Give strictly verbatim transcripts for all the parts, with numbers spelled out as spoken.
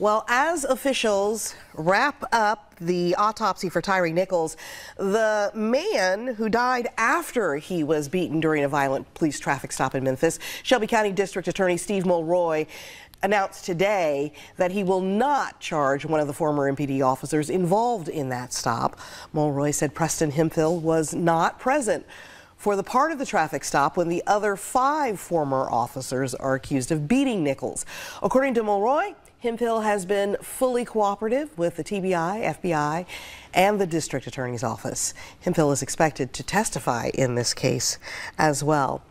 Well, as officials wrap up the autopsy for Tyre Nichols, the man who died after he was beaten during a violent police traffic stop in Memphis, Shelby County District Attorney Steve Mulroy announced today that he will not charge one of the former M P D officers involved in that stop. Mulroy said Preston Hemphill was not present for the part of the traffic stop when the other five former officers are accused of beating Nichols. According to Mulroy, Hemphill has been fully cooperative with the T B I, F B I, and the district attorney's office. Hemphill is expected to testify in this case as well.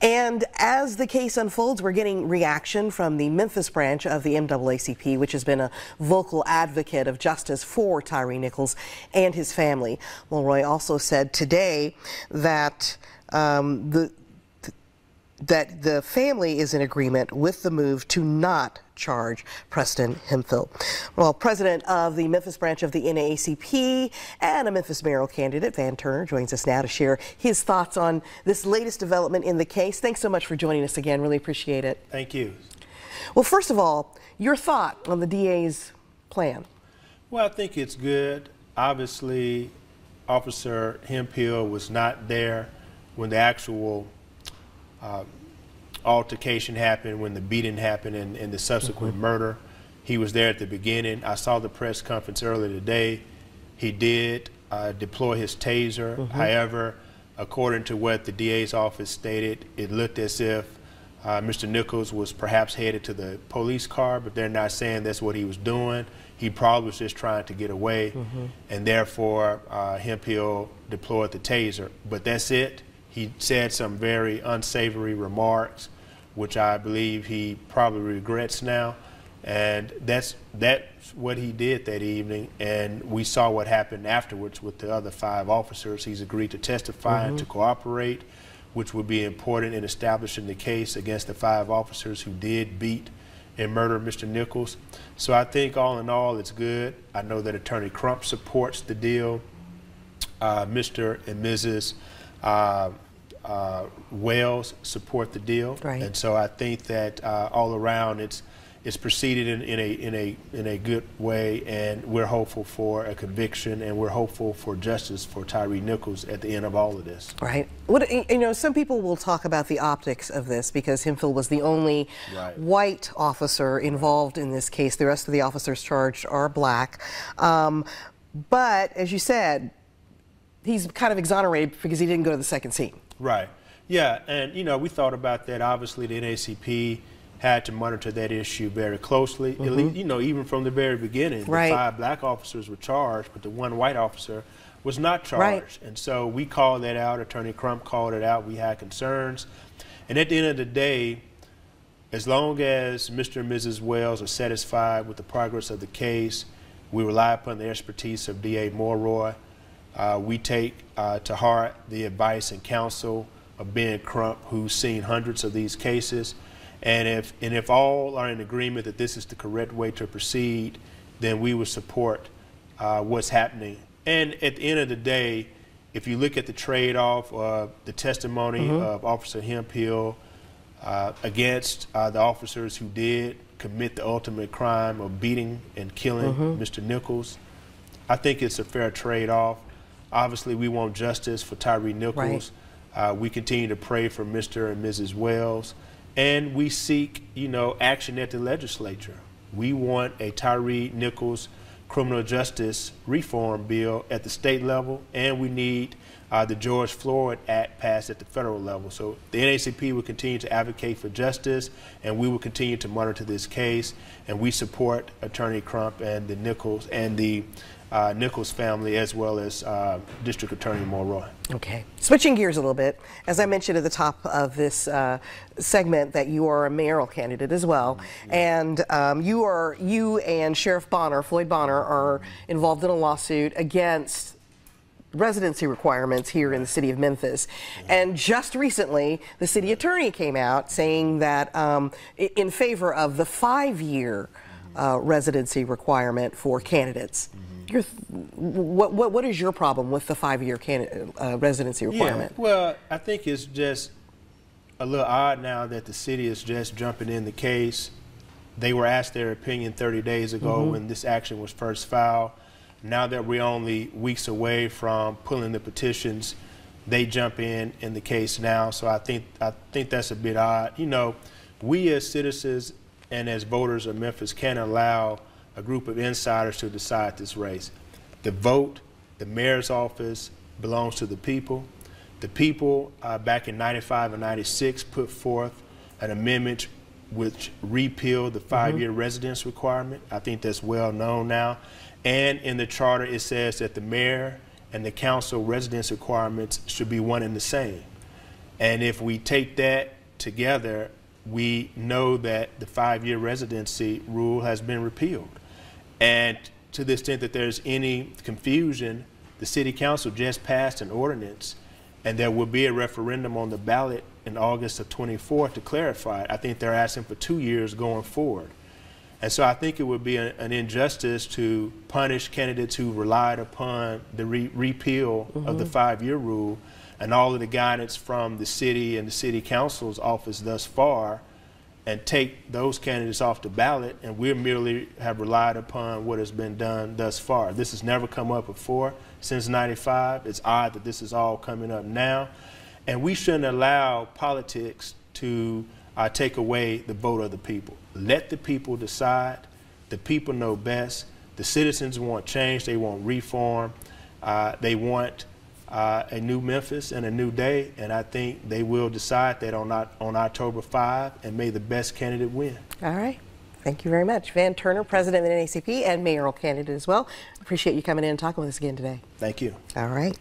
And as the case unfolds, we're getting reaction from the Memphis branch of the N double A C P, which has been a vocal advocate of justice for Tyre Nichols and his family. Mulroy also said today that um, the that the family is in agreement with the move to not charge Preston Hemphill. Well, president of the Memphis branch of the N double A C P and a Memphis mayoral candidate, Van Turner, joins us now to share his thoughts on this latest development in the case. Thanks so much for joining us again. Really appreciate it. Thank you. Well, first of all, your thought on the D A's plan? Well, I think it's good. Obviously, Officer Hemphill was not there when the actual Uh, altercation happened, when the beating happened, and, and the subsequent mm-hmm. murder. He was there at the beginning. I saw the press conference earlier today. He did uh, deploy his taser. Mm-hmm. However, according to what the D A's office stated, it looked as if uh, Mister Nichols was perhaps headed to the police car, but they're not saying that's what he was doing. He probably was just trying to get away, mm-hmm. and therefore uh, Hemphill deployed the taser. But that's it. He said some very unsavory remarks, which I believe he probably regrets now. And that's, that's what he did that evening. And we saw what happened afterwards with the other five officers. He's agreed to testify and mm-hmm. to cooperate, which would be important in establishing the case against the five officers who did beat and murder Mister Nichols. So I think all in all, it's good. I know that Attorney Crump supports the deal. Uh, Mister and Missus Uh, uh, Wells support the deal, right. And so I think that uh, all around it's it's proceeded in, in a in a in a good way, and we're hopeful for a conviction, and we're hopeful for justice for Tyre Nichols at the end of all of this. Right. What you know, some people will talk about the optics of this because Hemphill was the only right. white officer involved in this case. The rest of the officers charged are black, um, but as you said, he's kind of exonerated because he didn't go to the second scene. Right. Yeah, and, you know, we thought about that. Obviously, the N double A C P had to monitor that issue very closely. Mm-hmm. At least, you know, even from the very beginning, right. the five black officers were charged, but the one white officer was not charged. Right. And so we called that out. Attorney Crump called it out. We had concerns. And at the end of the day, as long as Mister and Missus Wells are satisfied with the progress of the case, we rely upon the expertise of D A Mulroy. Uh, we take uh, to heart the advice and counsel of Ben Crump, who's seen hundreds of these cases. And if, and if all are in agreement that this is the correct way to proceed, then we will support uh, what's happening. And at the end of the day, if you look at the trade-off of uh, the testimony mm-hmm. of Officer Hemphill uh, against uh, the officers who did commit the ultimate crime of beating and killing mm-hmm. Mister Nichols, I think it's a fair trade-off. Obviously, we want justice for Tyre Nichols. Right. Uh, we continue to pray for Mister and Missus Wells, and we seek, you know, action at the legislature. We want a Tyre Nichols criminal justice reform bill at the state level, and we need uh, the George Floyd Act passed at the federal level. So the N double A C P will continue to advocate for justice, and we will continue to monitor this case, and we support Attorney Crump and the Nichols and the Uh, Nichols family, as well as uh, District Attorney Mulroy. Okay. Switching gears a little bit, as I mentioned at the top of this uh, segment, that you are a mayoral candidate as well, mm-hmm. and um, you are you and Sheriff Bonner, Floyd Bonner, are involved in a lawsuit against residency requirements here in the city of Memphis. Mm-hmm. And just recently, the city attorney came out saying that um, in favor of the five-year uh, residency requirement for candidates. Mm-hmm. Your th what, what, what is your problem with the five-year uh, residency requirement? Yeah, well, I think it's just a little odd now that the city is just jumping in the case They were asked their opinion thirty days ago mm-hmm. when this action was first filed. Now that we're only weeks away from pulling the petitions, they jump in in the case now. So I think I think that's a bit odd. You know, we as citizens and as voters of Memphis can't allow a group of insiders to decide this race. The vote, the mayor's office, belongs to the people. The people uh, back in ninety-five and ninety-six put forth an amendment which repealed the five-year mm-hmm. residence requirement. I think that's well known now. And in the charter, it says that the mayor and the council residence requirements should be one and the same. And if we take that together, we know that the five-year residency rule has been repealed. And to the extent that there's any confusion, the city council just passed an ordinance, and there will be a referendum on the ballot in August of twenty-four to clarify it. I think they're asking for two years going forward. And so I think it would be a, an injustice to punish candidates who relied upon the re repeal mm-hmm. of the five-year rule and all of the guidance from the city and the city council's office thus far, and take those candidates off the ballot, and we merely have relied upon what has been done thus far. This has never come up before since ninety-five. It's odd that this is all coming up now. And we shouldn't allow politics to uh, take away the vote of the people. Let the people decide. The people know best. The citizens want change. They want reform. Uh, they want uh, a new Memphis and a new day. And I think they will decide that on, on October fifth, and may the best candidate win. All right. Thank you very much. Van Turner, president of the N double A C P and mayoral candidate as well. Appreciate you coming in and talking with us again today. Thank you. All right.